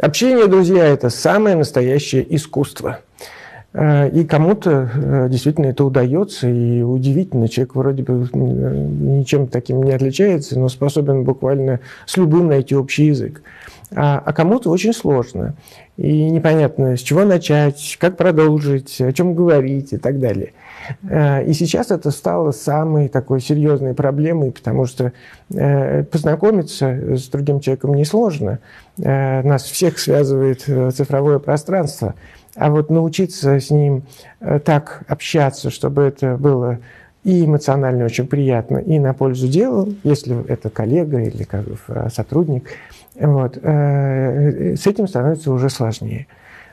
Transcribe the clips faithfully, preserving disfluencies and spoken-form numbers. Общение, друзья, это самое настоящее искусство. И кому-то действительно это удается, и удивительно, человек вроде бы ничем таким не отличается, но способен буквально с любым найти общий язык. А, а кому-то очень сложно, и непонятно, с чего начать, как продолжить, о чем говорить и так далее. И сейчас это стало самой такой серьезной проблемой, потому что познакомиться с другим человеком несложно. Нас всех связывает цифровое пространство. А вот научиться с ним так общаться, чтобы это было и эмоционально очень приятно, и на пользу делу, если это коллега или как сотрудник, вот, с этим становится уже сложнее.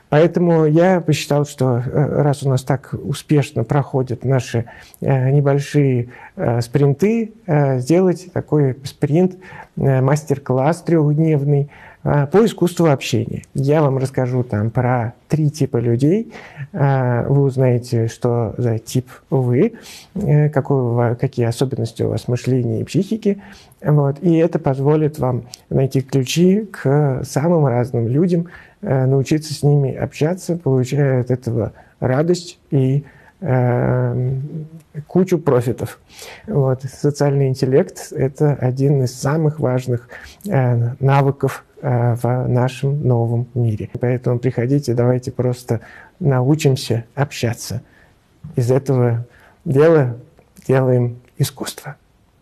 Поэтому я посчитал, что раз у нас так успешно проходят наши небольшие спринты, сделать такой спринт, мастер-класс трехдневный по искусству общения. Я вам расскажу там про три типа людей. Вы узнаете, что за тип вы, какой, какие особенности у вас мышления и психики. Вот. И это позволит вам найти ключи к самым разным людям, научиться с ними общаться, получая от этого радость и э, кучу профитов. Вот. Социальный интеллект – это один из самых важных э, навыков э, в нашем новом мире. Поэтому приходите, давайте просто научимся общаться. Из этого дела делаем искусство.